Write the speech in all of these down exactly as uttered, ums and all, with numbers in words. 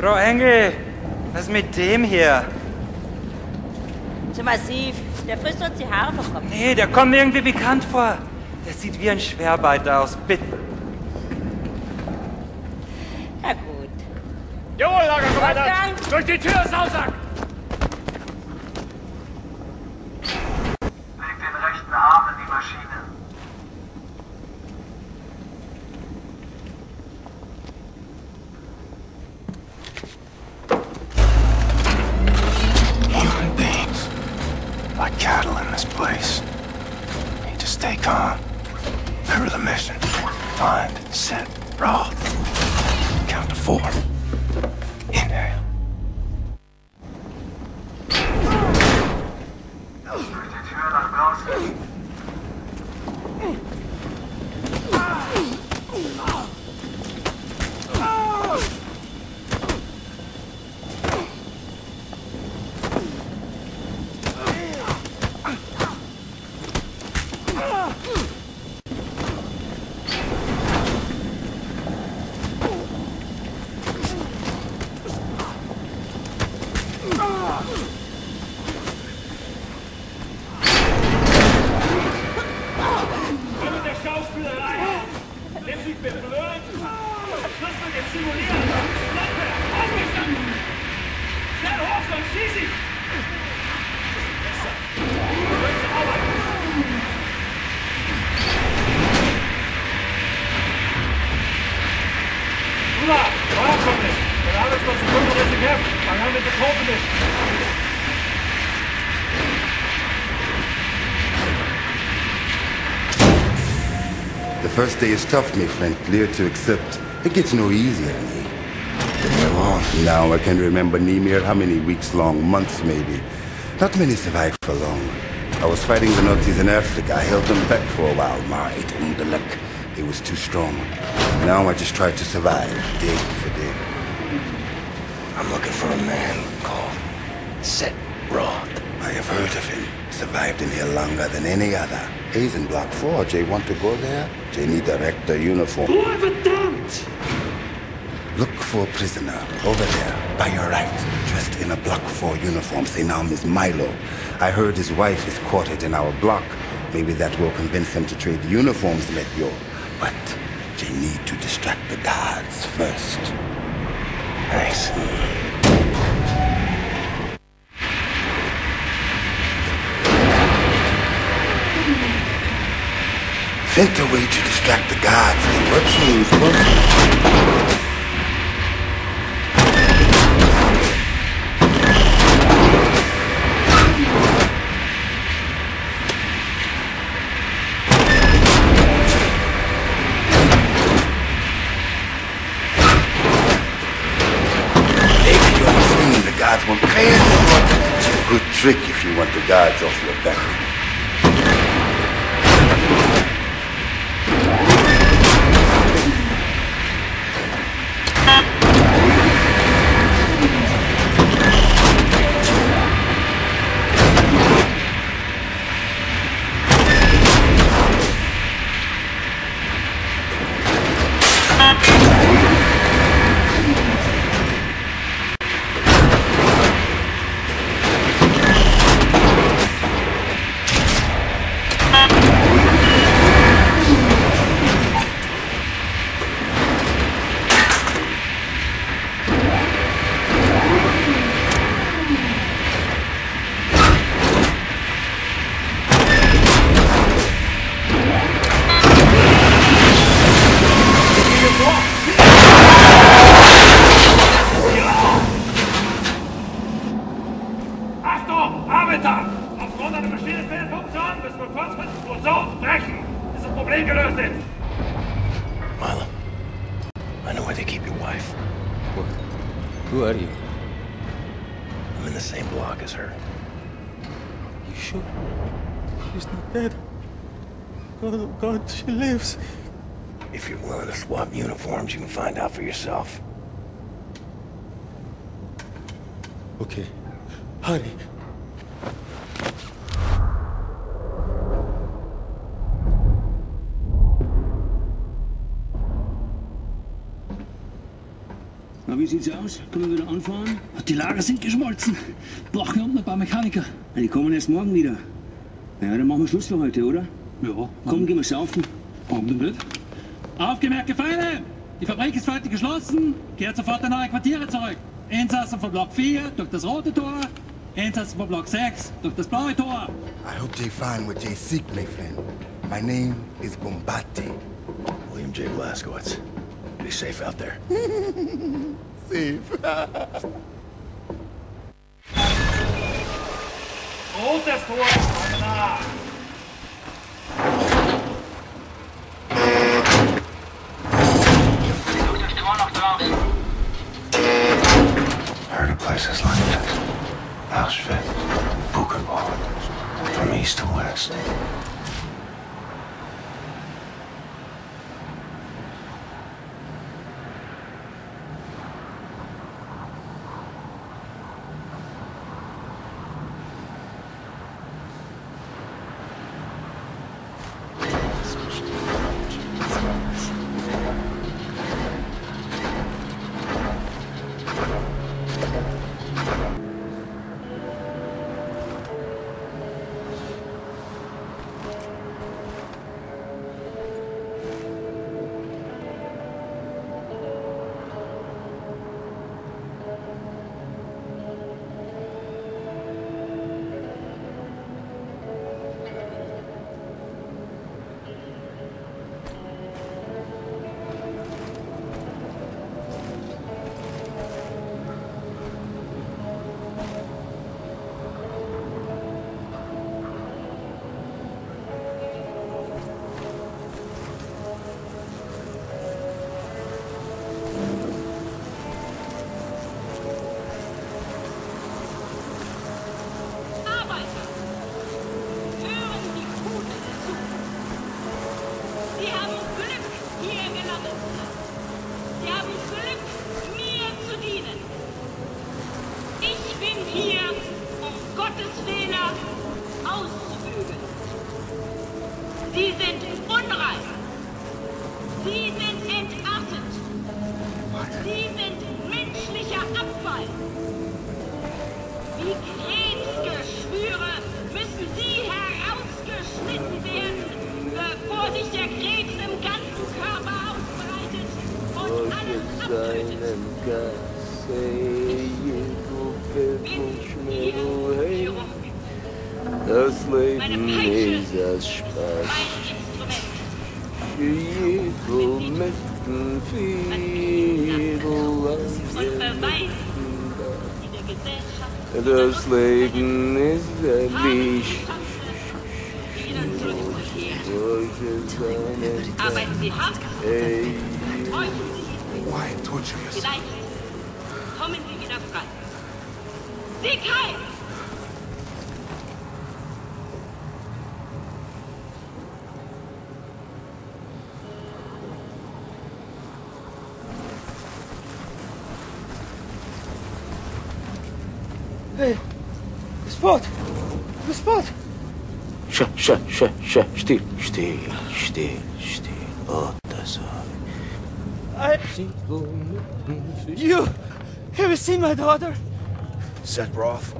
Frau Engel, was ist mit dem hier? Zu massiv. Der frisst uns die Haare vom Kopf. Nee, der kommt mir irgendwie bekannt vor. Der sieht wie ein Schwerarbeiter aus. Bitte. Na gut. Jawohl, Lagerkommandant! Durch die Tür, Sausack! Leg den rechten Arm in die Maschine. Find, set, Roth. Count to four. Inhale. Durch die Tür nach draußen. The first day is tough, me friend, clear to accept. It gets no easier, me. Now I can remember near how many weeks long, months maybe. Not many survived for long. I was fighting the Nazis in Africa. I held them back for a while, my it and the luck. It was too strong. Now I just try to survive, day for day. I'm looking for a man called Set Roth. I have heard of him. Survived in here longer than any other. He's in block four. Jay want to go there? Jay need director uniform. Look for a prisoner over there, by your right, dressed in a block four uniform. Say now, Miss Milo. I heard his wife is quartered in our block. Maybe that will convince him to trade uniforms with you. But Jay need to distract the guards first. I see. Sent away to distract the gods. Let's move. Let's move. Trick if you want the guards off your back. If you're willing to swap uniforms, you can find out for yourself. Okay. Honey. Na, wie sieht's aus? Können wir wieder anfahren? Die Lager sind geschmolzen. Brauchen wir unten ein paar Mechaniker. Ja, die kommen erst morgen wieder. Na ja, dann machen wir Schluss für heute, oder? Ja. Komm, gehen wir saufen. Warum denn nicht? Aufgemerkte Feinde! Die Fabrik ist für heute geschlossen. Kehrt sofort in eure Quartiere zurück. Insassen von Block vier durch das rote Tor. Insassen von Block sechs durch das blaue Tor. I hope they find what they seek, my friend. My name is Bombate. William J. Blazkowicz. Be safe out there. Safe. Rotes Tor ist nah. Heard of places like this. Auschwitz, Buchenwald, from east to west. Meine Peitsche ist mein Instrument. Das Leben ist herrlich. Aber Sie haben es. Vielleicht kommen Sie wieder frei. Siegheil! Hey, Spot! Spot! Sch, sch, sch, sch, still, still, still, still. Oh, that's all. I... You... Have you seen my daughter? Set Roth.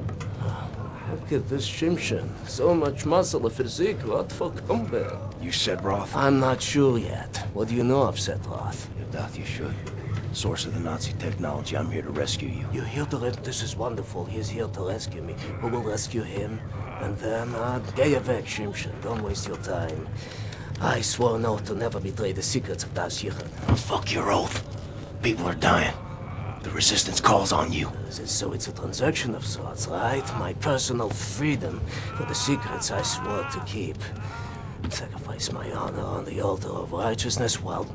Look at this Shimshin. So much muscle, a physique, what for combat? You Set Roth? I'm not sure yet. What do you know of Set Roth? You doubt you should. Source of the Nazi technology, I'm here to rescue you. You're here to rescue? This is wonderful. He's here to rescue me. Who will rescue him? And then, uh, get your back, Shimshin. Don't waste your time. I swore an oath to never betray the secrets of Dazirun. Oh, fuck your oath. People are dying. The resistance calls on you. So it's a transaction of sorts, right? My personal freedom for the secrets I swore to keep. Sacrifice my honor on the altar of righteousness? Well,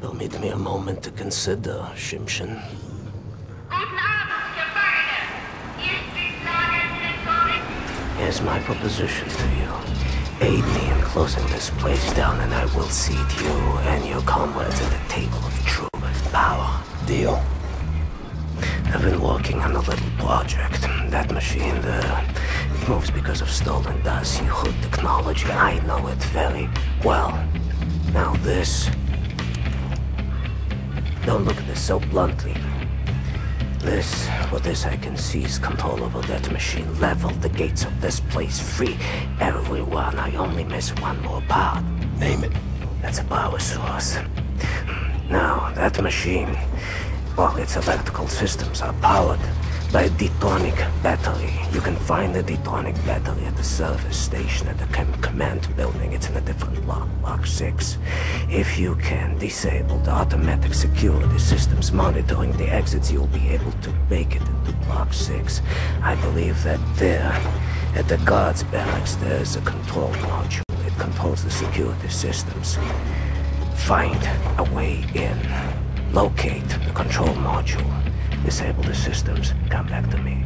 permit me a moment to consider, Shimshin. Here's my proposition to you. Aid me in closing this place down, and I will seat you and your comrades at the table of true power. Deal? I've been working on a little project. That machine there, it moves because of stolen Dazirun technology. I know it very well. Now this... Don't look at this so bluntly. This, for this I can seize control over that machine, level the gates of this place, free everyone. I only miss one more part. Name it. That's a power source. Now, that machine, all its electrical systems are powered by a Detronic battery. You can find the Detronic battery at the service station at the command building. It's in a different block, block six. If you can disable the automatic security systems monitoring the exits, you'll be able to make it into block six. I believe that there, at the guards barracks, there's a control module. It controls the security systems. Find a way in. Locate the control module. Disable the systems. Come back to me.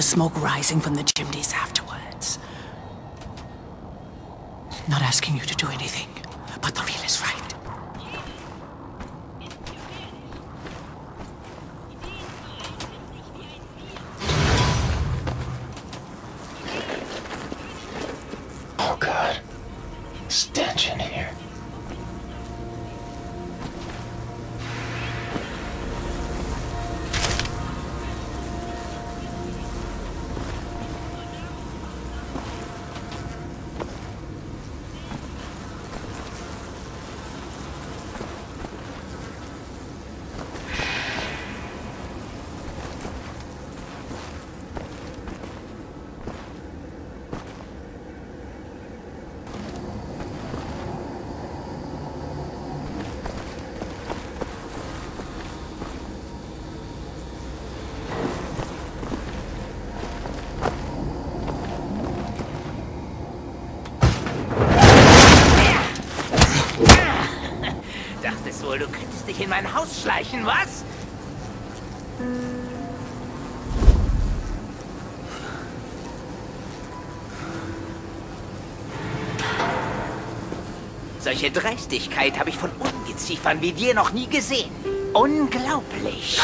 Smoke rising from the chimneys afterwards. Not asking you to do anything, but the real is right. Oh God, stench in here. Dachtest wohl, du könntest dich in mein Haus schleichen, was? Solche Dreistigkeit habe ich von Ungeziefern wie dir noch nie gesehen. Unglaublich.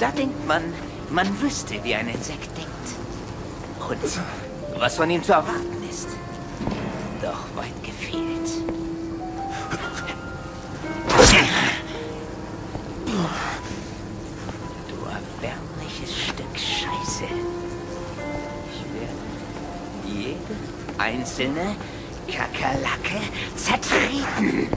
Da denkt man, man wüsste, wie ein Insekt denkt. Und was von ihm zu erwarten ist. Doch weit gefehlt. Du erbärmliches Stück Scheiße. Ich werde jede einzelne Kakerlake zertreten.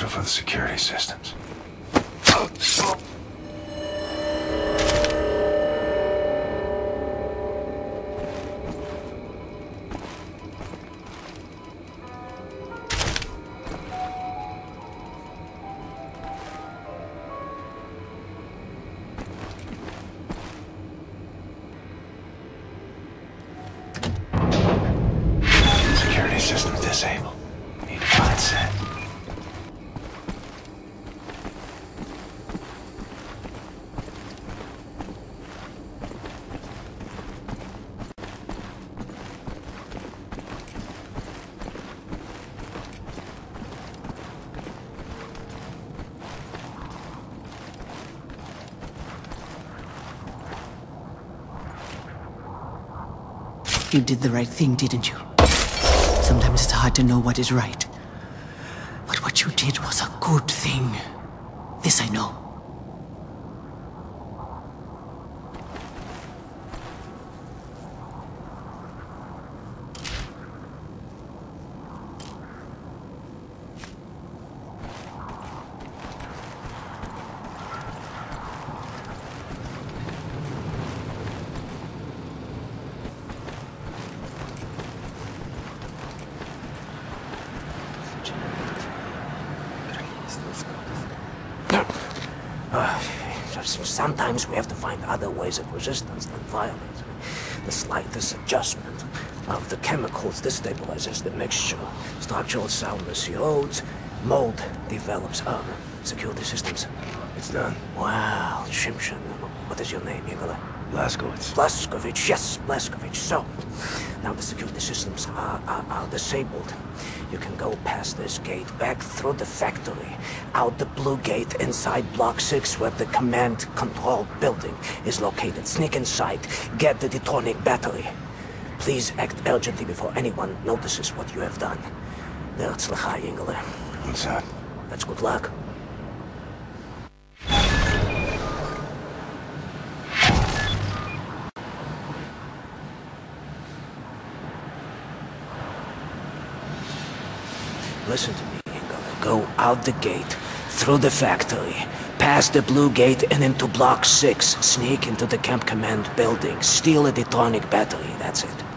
For the security systems. disabled. Need to find Set. You did the right thing, didn't you? Sometimes it's hard to know what is right. But what you did was a good thing. This I know. Sometimes we have to find other ways of resistance than violence. The slightest adjustment of the chemicals destabilizes the mixture. Structural soundness erodes. Mold develops up. Secure the systems. It's done. Wow, Shimshin. What is your name, Nikolai? Blazkowicz. Blazkowicz, yes, Blazkowicz. So, now the security systems are, are, are disabled. You can go past this gate, back through the factory, out the blue gate, inside block six where the command control building is located. Sneak inside, get the Detronic battery. Please act urgently before anyone notices what you have done. Nerzlachai, Ingele. What's that? That's good luck. Listen to me, Ingo. Go out the gate, through the factory, past the blue gate and into block six. Sneak into the camp command building. Steal a Detronic battery, that's it.